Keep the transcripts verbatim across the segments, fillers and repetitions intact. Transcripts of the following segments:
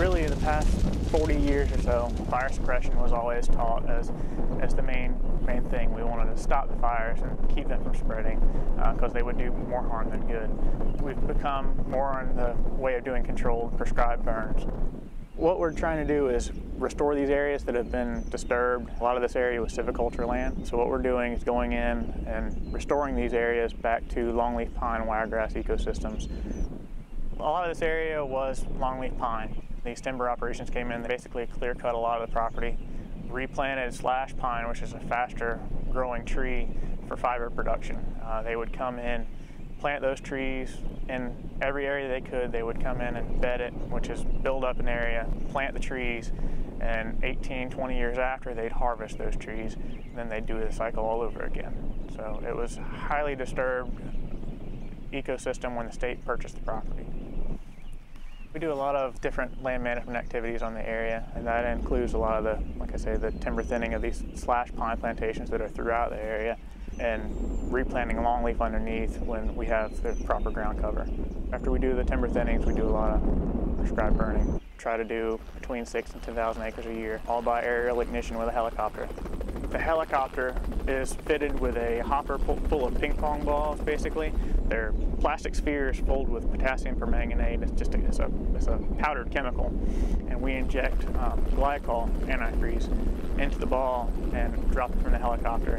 really the past forty years or so, fire suppression was always taught as, as the main main thing. We wanted to stop the fires and keep them from spreading because uh, they would do more harm than good. We've become more on the way of doing controlled, prescribed burns. What we're trying to do is restore these areas that have been disturbed. A lot of this area was silviculture land, so what we're doing is going in and restoring these areas back to longleaf pine, wiregrass ecosystems. A lot of this area was longleaf pine. These timber operations came in, they basically clear-cut a lot of the property, replanted slash pine, which is a faster-growing tree for fiber production. Uh, they would come in, plant those trees in every area they could. They would come in and bed it, which is build up an area, plant the trees, and eighteen, twenty years after, they'd harvest those trees, and then they'd do the cycle all over again. So it was a highly disturbed ecosystem when the state purchased the property. We do a lot of different land management activities on the area, and that includes a lot of the, like I say, the timber thinning of these slash pine plantations that are throughout the area, and replanting longleaf underneath when we have the proper ground cover. After we do the timber thinnings, we do a lot of prescribed burning. Try to do between six and ten thousand acres a year, all by aerial ignition with a helicopter. The helicopter is fitted with a hopper full of ping pong balls, basically. They're plastic spheres filled with potassium permanganate. It's just a, it's a, it's a powdered chemical. And we inject um, glycol, antifreeze, into the ball and drop it from the helicopter.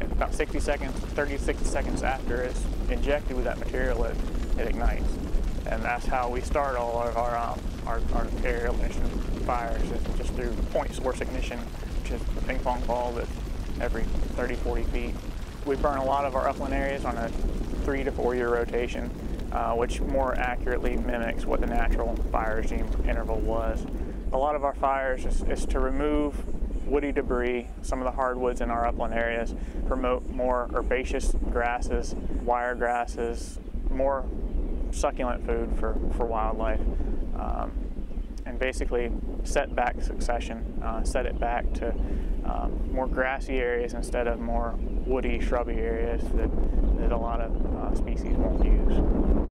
And about sixty seconds, thirty to sixty seconds after it's injected with that material, it, it ignites. And that's how we start all of our, um, our, our aerial ignition fires, is just through point source ignition, which is a ping pong ball that's every thirty, forty feet. We burn a lot of our upland areas on a three to four year rotation, uh, which more accurately mimics what the natural fire regime interval was. A lot of our fires is, is to remove woody debris, some of the hardwoods in our upland areas, promote more herbaceous grasses, wire grasses, more succulent food for, for wildlife. Um, and basically set back succession, uh, set it back to um, more grassy areas instead of more woody, shrubby areas that, that a lot of uh, species won't use.